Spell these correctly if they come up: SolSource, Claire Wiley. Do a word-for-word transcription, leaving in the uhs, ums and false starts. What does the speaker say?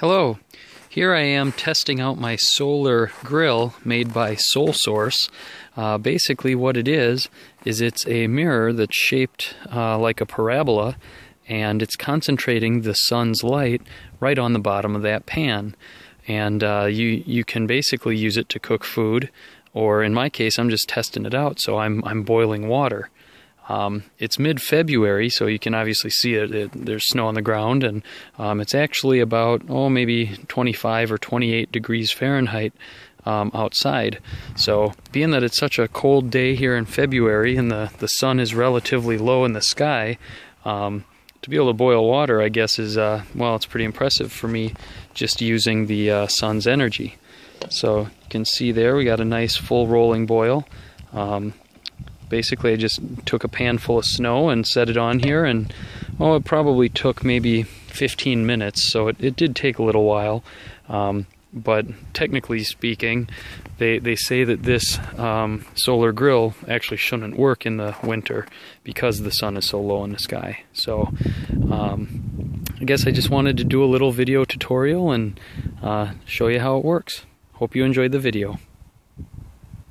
Hello, here I am testing out my solar grill made by SolSource. Uh, basically what it is, is it's a mirror that's shaped uh, like a parabola, and it's concentrating the sun's light right on the bottom of that pan. And uh, you, you can basically use it to cook food, or in my case I'm just testing it out, so I'm, I'm boiling water. Um, it's mid-February, so you can obviously see it. it there's snow on the ground, and um, it's actually about, oh, maybe twenty-five or twenty-eight degrees Fahrenheit um, outside. So being that it's such a cold day here in February and the, the sun is relatively low in the sky, um, to be able to boil water, I guess, is, uh, well, it's pretty impressive for me just using the uh, sun's energy. So you can see there we got a nice full rolling boil. Um, Basically, I just took a pan full of snow and set it on here, and oh, it probably took maybe fifteen minutes, so it, it did take a little while. Um, but technically speaking, they, they say that this um, solar grill actually shouldn't work in the winter because the sun is so low in the sky. So um, I guess I just wanted to do a little video tutorial and uh, show you how it works. Hope you enjoyed the video.